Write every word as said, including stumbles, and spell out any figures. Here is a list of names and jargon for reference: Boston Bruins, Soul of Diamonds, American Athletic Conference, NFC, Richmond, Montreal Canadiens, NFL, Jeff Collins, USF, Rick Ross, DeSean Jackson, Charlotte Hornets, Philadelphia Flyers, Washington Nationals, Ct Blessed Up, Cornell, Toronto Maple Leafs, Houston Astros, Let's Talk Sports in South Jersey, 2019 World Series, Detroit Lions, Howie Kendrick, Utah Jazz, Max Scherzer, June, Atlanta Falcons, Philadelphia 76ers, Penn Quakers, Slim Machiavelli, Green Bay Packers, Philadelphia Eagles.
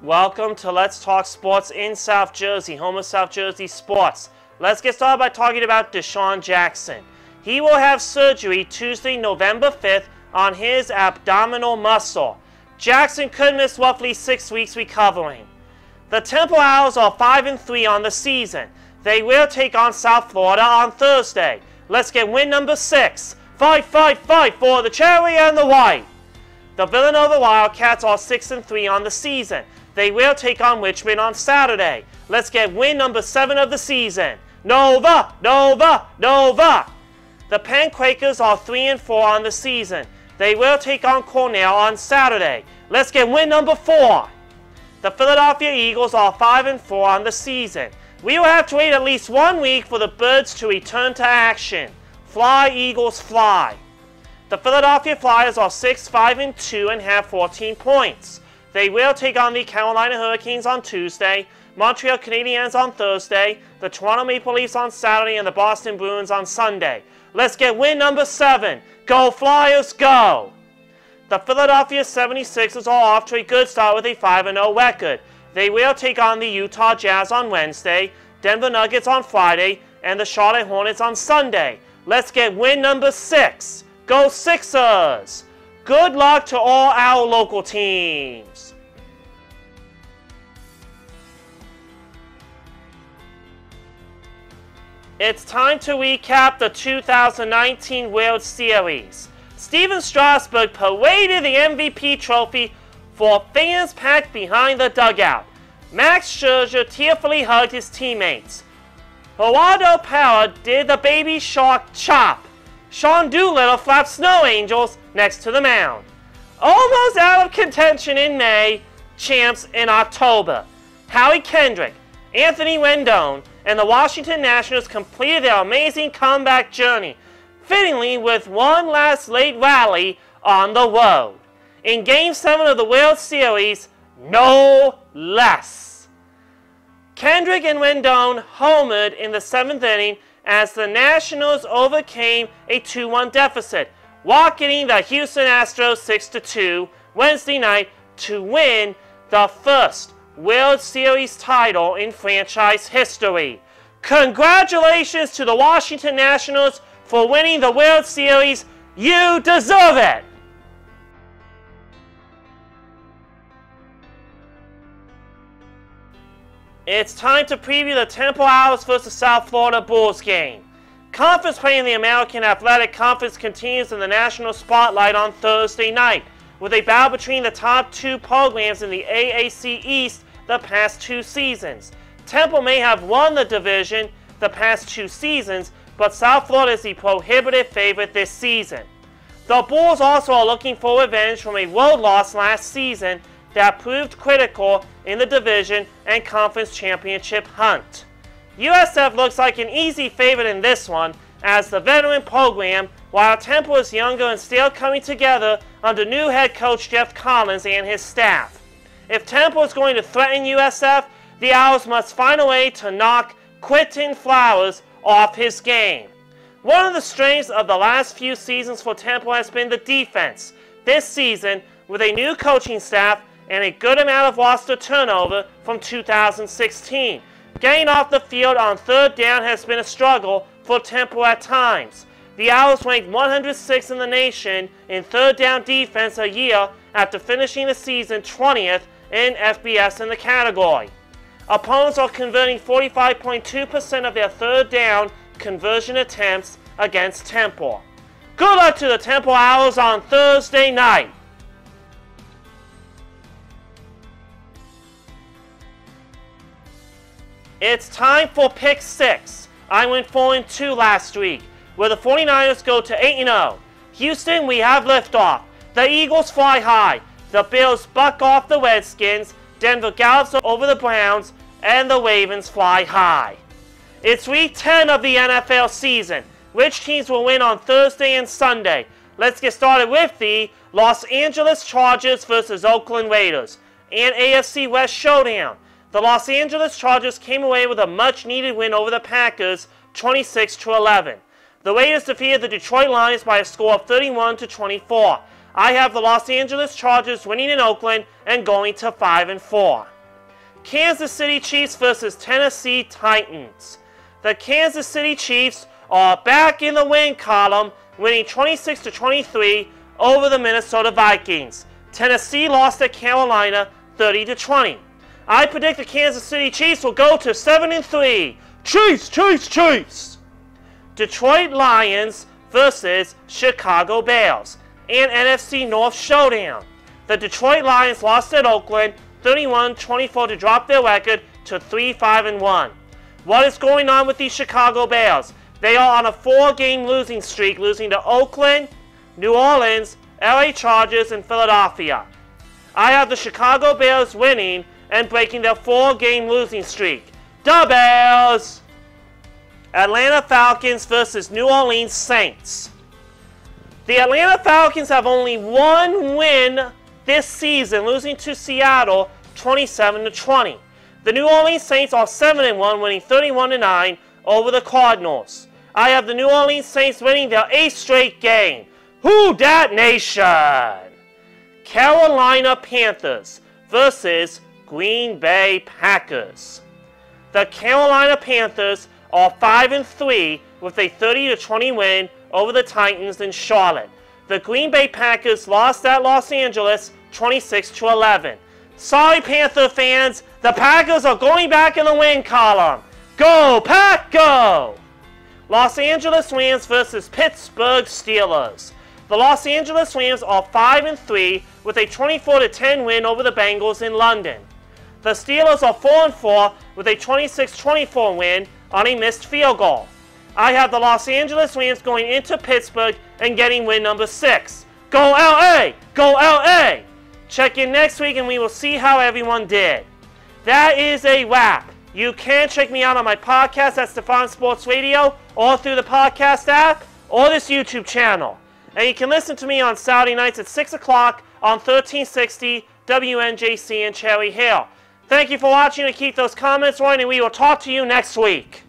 Welcome to Let's Talk Sports in South Jersey, home of South Jersey sports. Let's get started by talking about DeSean Jackson. He will have surgery Tuesday, November fifth on his abdominal muscle. Jackson could miss roughly six weeks recovering. The Temple Owls are five and three on the season. They will take on South Florida on Thursday. Let's get win number six. Fight, fight, fight for the cherry and the white. The Villanova Wildcats are six and three on the season. They will take on Richmond on Saturday. Let's get win number seven of the season. Nova! Nova! Nova! The Penn Quakers are three and four on the season. They will take on Cornell on Saturday. Let's get win number four. The Philadelphia Eagles are five and four on the season. We will have to wait at least one week for the Birds to return to action. Fly, Eagles, fly. The Philadelphia Flyers are six, five, and two and have fourteen points. They will take on the Carolina Hurricanes on Tuesday, Montreal Canadiens on Thursday, the Toronto Maple Leafs on Saturday, and the Boston Bruins on Sunday. Let's get win number seven. Go Flyers, go! The Philadelphia seventy-sixers are off to a good start with a five and oh record. They will take on the Utah Jazz on Wednesday, Denver Nuggets on Friday, and the Charlotte Hornets on Sunday. Let's get win number six. Go Sixers! Good luck to all our local teams. It's time to recap the two thousand nineteen World Series. Stephen Strasburg paraded the M V P trophy for fans packed behind the dugout. Max Scherzer tearfully hugged his teammates. Gerardo Power did the baby shark chop. Sean Doolittle flapped snow angels next to the mound. Almost out of contention in May, champs in October. Howie Kendrick, Anthony Rendon, and the Washington Nationals completed their amazing comeback journey, fittingly with one last late rally on the road. In Game seven of the World Series, no less. Kendrick and Rendon homered in the seventh inning as the Nationals overcame a two one deficit, walking the Houston Astros six to two Wednesday night to win the first World Series title in franchise history. Congratulations to the Washington Nationals for winning the World Series. You deserve it! It's time to preview the Temple Owls versus South Florida Bulls game. Conference play in the American Athletic Conference continues in the national spotlight on Thursday night, with a battle between the top two programs in the A A C East the past two seasons. Temple may have won the division the past two seasons, but South Florida is the prohibitive favorite this season. The Bulls also are looking for revenge from a road loss last season that proved critical in the division and conference championship hunt. U S F looks like an easy favorite in this one as the veteran program, while Temple is younger and still coming together under new head coach Jeff Collins and his staff. If Temple is going to threaten U S F, the Owls must find a way to knock Quentin Flowers off his game. One of the strengths of the last few seasons for Temple has been the defense. This season, with a new coaching staff, and a good amount of roster turnover from two thousand sixteen. Getting off the field on third down has been a struggle for Temple at times. The Owls ranked one hundred sixth in the nation in third down defense a year after finishing the season twentieth in F B S in the category. Opponents are converting forty-five point two percent of their third down conversion attempts against Temple. Good luck to the Temple Owls on Thursday night. It's time for Pick six. I went four and two last week, where the 49ers go to eight and oh. Houston, we have liftoff. The Eagles fly high. The Bills buck off the Redskins. Denver gallops over the Browns. And the Ravens fly high. It's week ten of the N F L season. Which teams will win on Thursday and Sunday? Let's get started with the Los Angeles Chargers versus Oakland Raiders. An A F C West showdown. The Los Angeles Chargers came away with a much-needed win over the Packers, twenty-six to eleven. The Raiders defeated the Detroit Lions by a score of thirty-one to twenty-four. I have the Los Angeles Chargers winning in Oakland and going to five and four. Kansas City Chiefs versus Tennessee Titans. The Kansas City Chiefs are back in the win column, winning twenty-six to twenty-three over the Minnesota Vikings. Tennessee lost to Carolina thirty to twenty. I predict the Kansas City Chiefs will go to seven and three. Chiefs, Chiefs, Chiefs! Detroit Lions versus Chicago Bears. An N F C North showdown. The Detroit Lions lost at Oakland thirty-one twenty-four to drop their record to three five and one. What is going on with these Chicago Bears? They are on a four-game losing streak, losing to Oakland, New Orleans, L A Chargers, and Philadelphia. I have the Chicago Bears winning and breaking their four-game losing streak. The Bears! Atlanta Falcons versus New Orleans Saints. The Atlanta Falcons have only one win this season, losing to Seattle twenty-seven to twenty. The New Orleans Saints are seven and one, winning thirty-one to nine over the Cardinals. I have the New Orleans Saints winning their eighth straight game. Who dat nation? Carolina Panthers versus Green Bay Packers. The Carolina Panthers are five and three with a thirty to twenty win over the Titans in Charlotte. The Green Bay Packers lost at Los Angeles twenty-six to eleven. Sorry, Panther fans, the Packers are going back in the win column. Go, Pack, go! Los Angeles Rams versus Pittsburgh Steelers. The Los Angeles Rams are five and three with a twenty-four to ten win over the Bengals in London. The Steelers are four and four with a twenty-six twenty-four win on a missed field goal. I have the Los Angeles Rams going into Pittsburgh and getting win number six. Go L A! Go L A! Check in next week and we will see how everyone did. That is a wrap. You can check me out on my podcast at Stefan Sports Radio or through the podcast app or this YouTube channel. And you can listen to me on Saturday nights at six o'clock on thirteen sixty W N J C in Cherry Hill. Thank you for watching and keep those comments running, and we will talk to you next week.